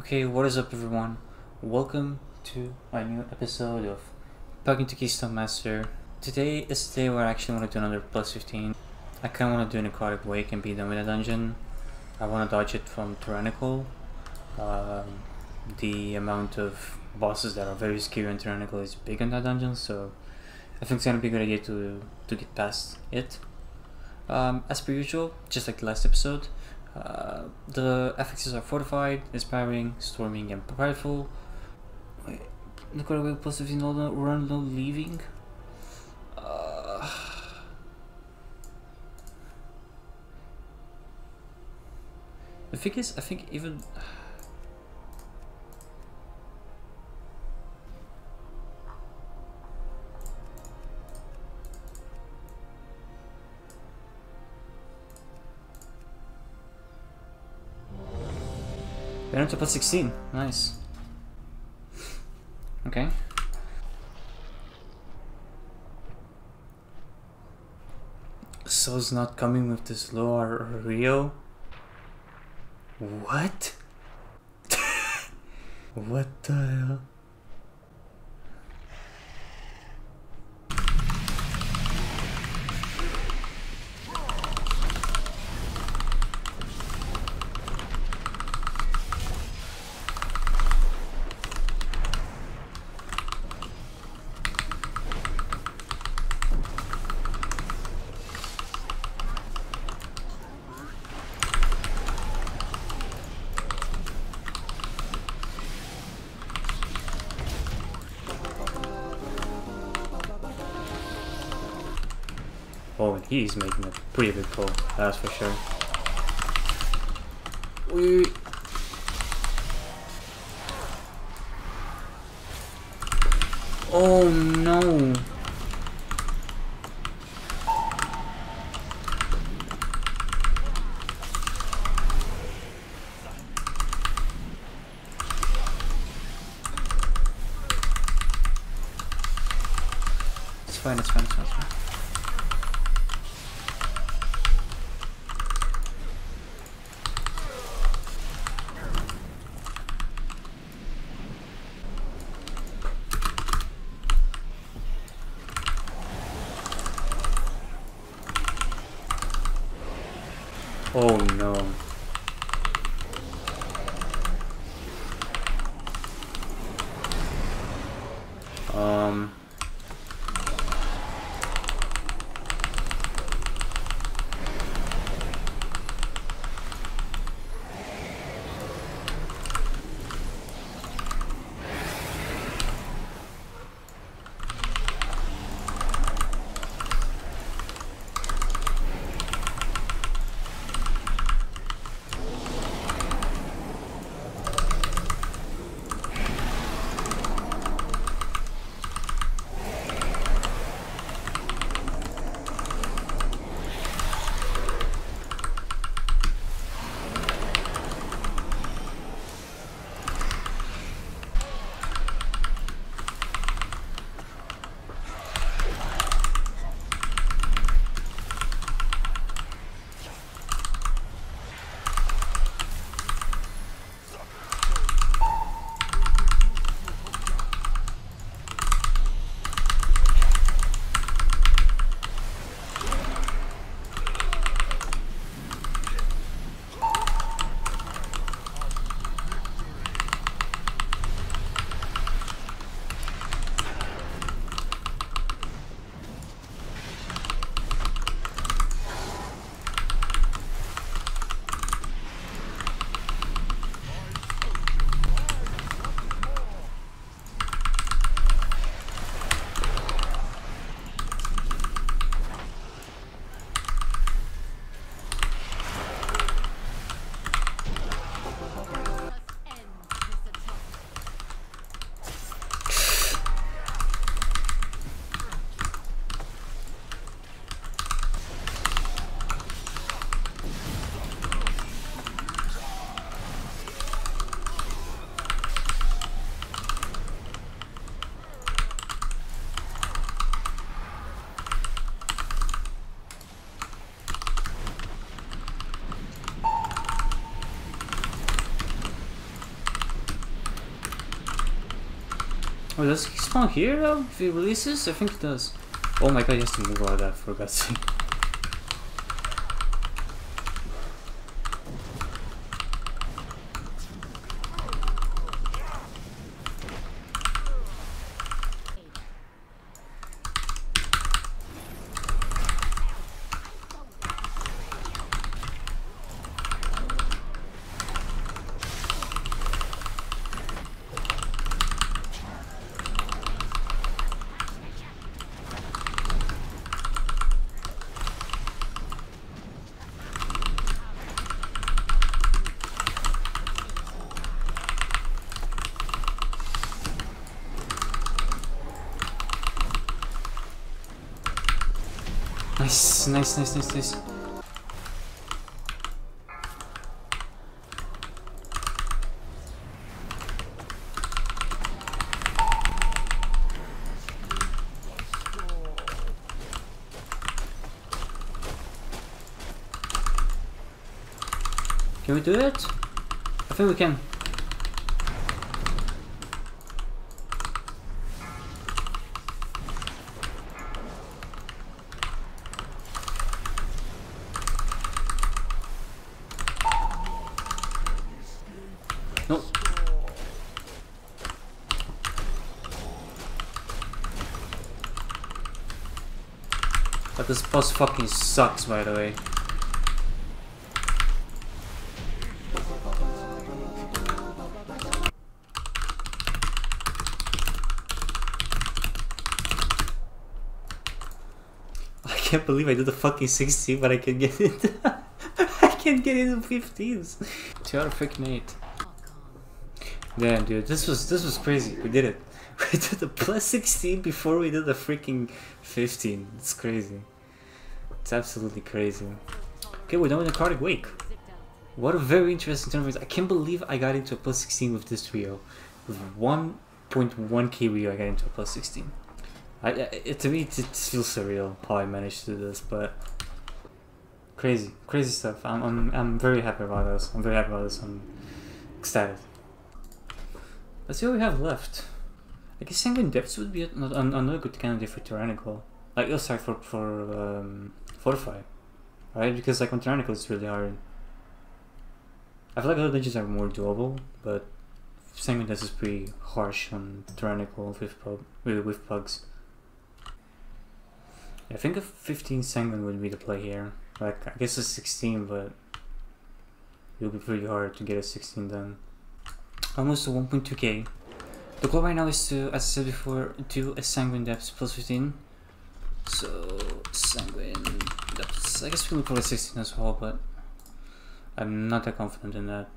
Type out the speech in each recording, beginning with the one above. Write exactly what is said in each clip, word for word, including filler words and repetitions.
Okay, what is up everyone? Welcome to a new episode of Pugging to Keystone Master. Today is the day where I actually want to do another plus fifteen. I kind of want to do Necrotic Wake and be done with a dungeon. I want to dodge it from Tyrannical. Uh, the amount of bosses that are very scary in Tyrannical is big in that dungeon, so I think it's going to be a good idea to, to get past it. Um, as per usual, just like the last episode, Uh, the affixes are fortified, inspiring, storming, and prideful. Wait, Necrotic Wake plus fifteen, no run, no leaving. Uh, the thing is, I think even we're to plus sixteen, nice. Okay. Soul's not coming with this lore, Rio. What? What the hell? Oh, he's making a pretty big pull, that's for sure. We oh no! It's fine, it's fine, it's fine, it's fine. Oh no. Um Oh, does he spawn here though? If he releases? I think he does. Oh my god, he has to move all of that for God's sake. Nice, nice, nice, nice, nice. Can we do it? I think we can. This boss fucking sucks, by the way. I can't believe I did a fucking sixteen, but I can get it. I can't get it in fifteens. Terrific mate. Damn, dude, this was this was crazy. We did it. We did the plus sixteen before we did the freaking fifteen. It's crazy. It's absolutely crazy. Okay, we're done with Necrotic Wake. What a very interesting tournament. I can't believe I got into a plus sixteen with this trio. With one point one K Rio, I got into a plus sixteen. I, it, to me, it, it feels surreal how I managed to do this, but... Crazy. Crazy stuff. I'm, I'm, I'm very happy about this. I'm very happy about this. I'm ecstatic. Let's see what we have left. I guess Sanguine Depths would be another good candidate for Tyrannical. Like, oh, sorry, for, for um, Fortify, right? Because, like, on Tyrannical it's really hard. I feel like other dungeons are more doable, but Sanguine Depths is pretty harsh on Tyrannical with, pub, with, with pugs. Yeah, I think a fifteen Sanguine would be the play here. Like, I guess a sixteen, but it would be pretty hard to get a sixteen done. Almost a one point two K. The goal right now is to, as I said before, do a Sanguine Depths plus fifteen. So, Sanguine Depths, I guess we can call it sixteen as well, but I'm not that confident in that.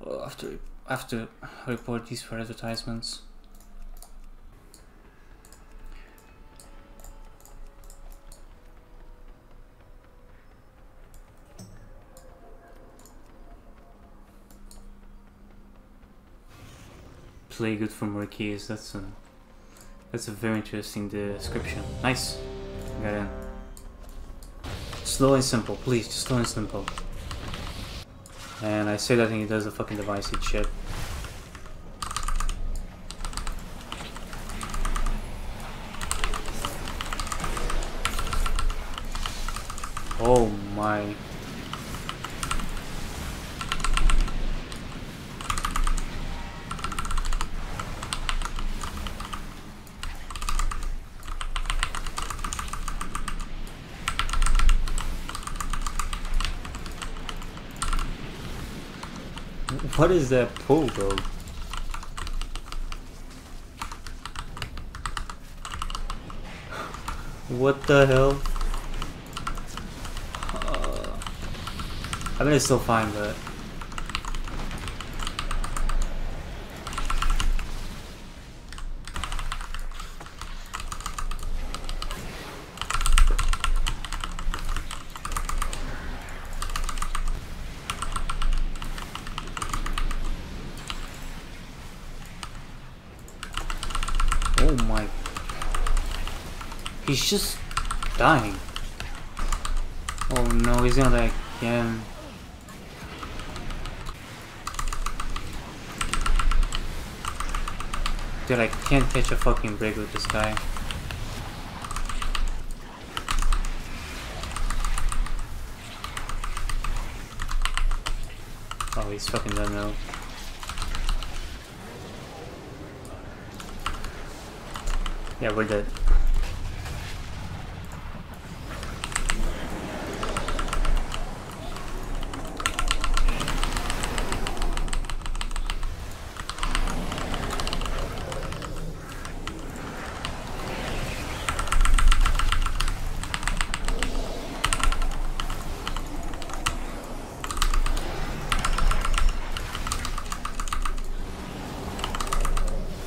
Well, I have to, I have to report these for advertisements. Play good for more keys, that's a, that's a very interesting description. Nice! Got in. Slow and simple, please, just slow and simple. And I say that and he does the fucking divisive shit. Oh my... What is that pull, bro? What the hell? Uh, I mean, it's still fine, but... Oh my... He's just dying. Oh no, he's gonna die again. Dude, I can't catch a fucking break with this guy. Oh, he's fucking done now. Yeah, we're dead.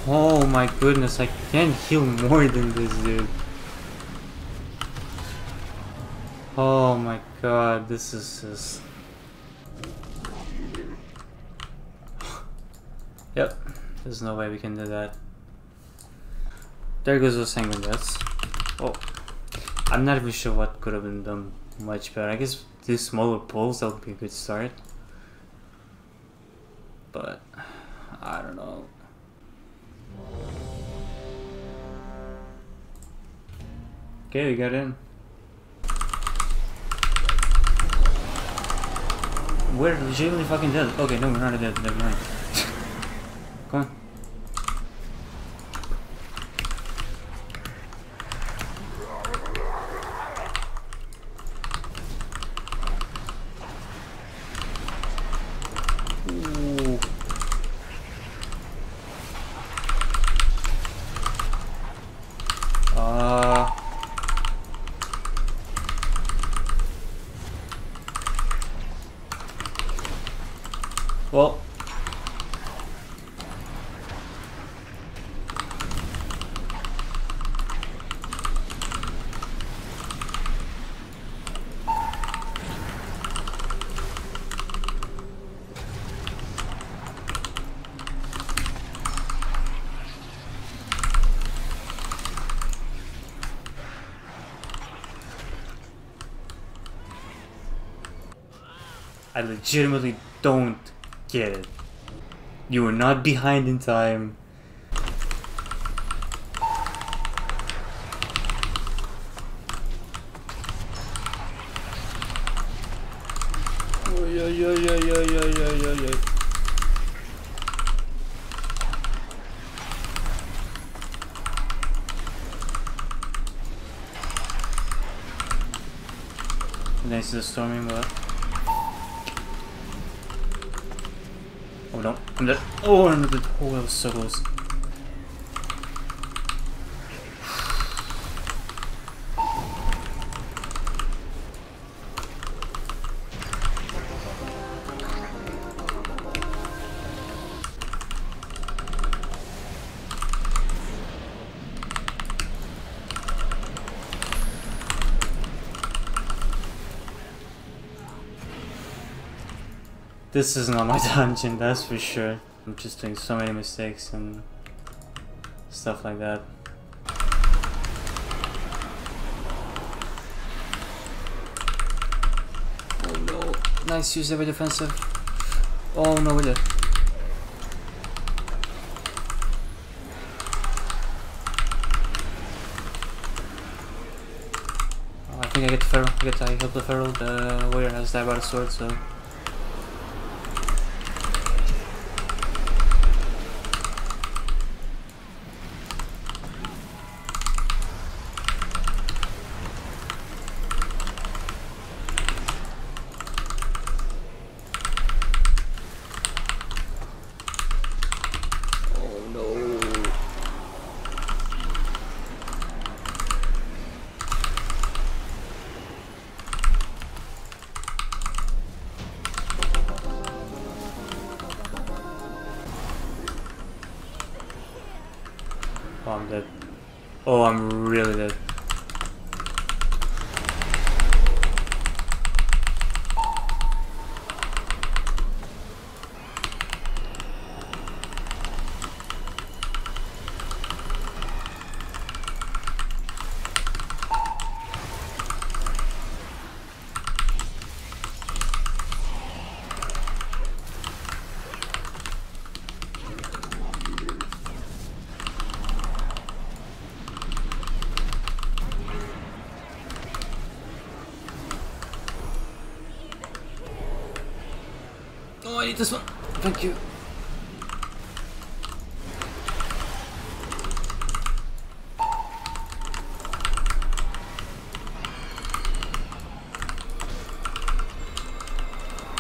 Oh my goodness, I can't heal more than this dude. Oh my god, this is just... Yep, there's no way we can do that. There goes the Sanguine Depths. Oh, I'm not even sure what could have been done much better. I guess do smaller pulls, that would be a good start. But, I don't know. Okay, we got in. We're legitimately fucking dead. Okay, no, we're not dead. Never mind. Come on. Well, I legitimately don't get it. You were not behind in time. Oh, yeah, yeah, yeah, yeah, yeah, yeah, yeah, yeah. Nice to the storming, but. Oh no, I'm dead. Oh, I'm dead. Oh, that was so close. This is not my dungeon, that's for sure. I'm just doing so many mistakes and stuff like that. Oh no. Nice use, every defensive. Oh no, we did. Oh, I think I get the feral. I get I help the feral. The warrior has died by the sword, so. Oh, I'm dead. Oh, I'm really dead. I need this one. Thank you.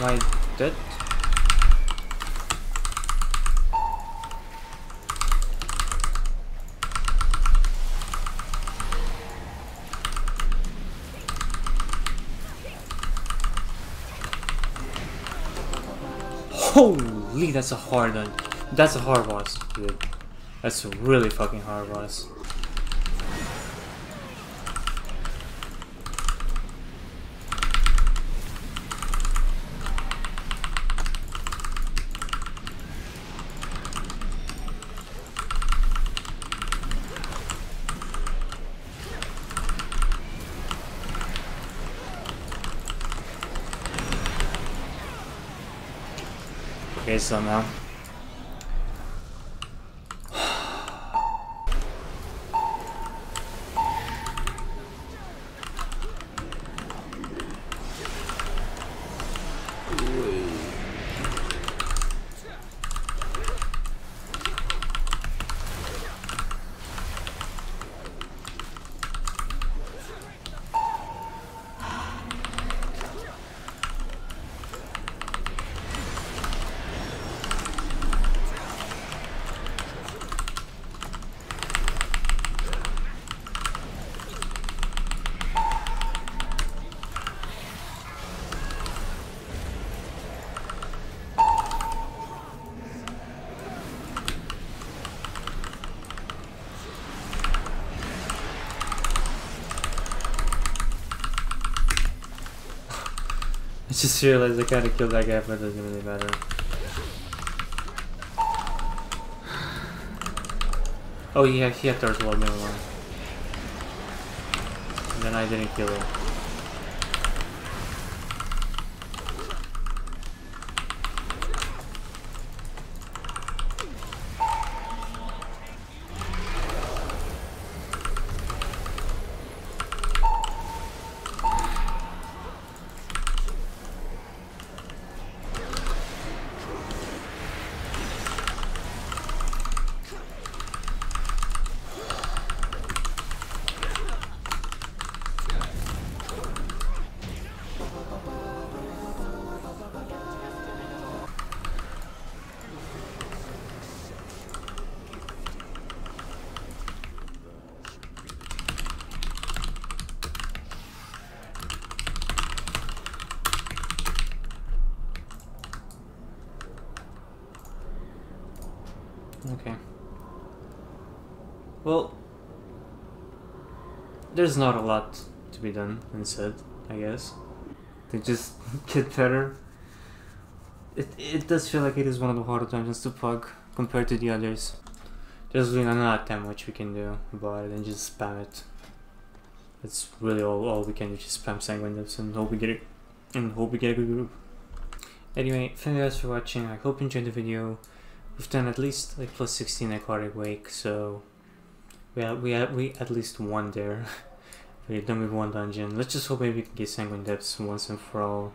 Am I dead? Holy, that's a hard one. That's a hard boss, dude. That's a really fucking hard boss. Okay, somehow. I just realized I kinda killed that guy, but it doesn't really matter. Oh, yeah, he had third blood, never mind. And then I didn't kill him. Okay. Well, there's not a lot to be done and said, I guess. They just get better. It it does feel like it is one of the harder dungeons to pug compared to the others. There's really not that much we can do about it, and just spam it. That's really all, all we can do, just spam Sanguine Depths and hope we get it and hope we get a good group. Anyway, thank you guys for watching. I hope you enjoyed the video. We've done at least like plus sixteen Necrotic Wake, so we had, we had, we at least won there. We're done with one dungeon. Let's just hope maybe we can get Sanguine Depths once and for all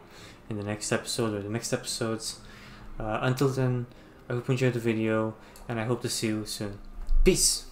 in the next episode or the next episodes. Uh, until then, I hope you enjoyed the video, and I hope to see you soon. Peace!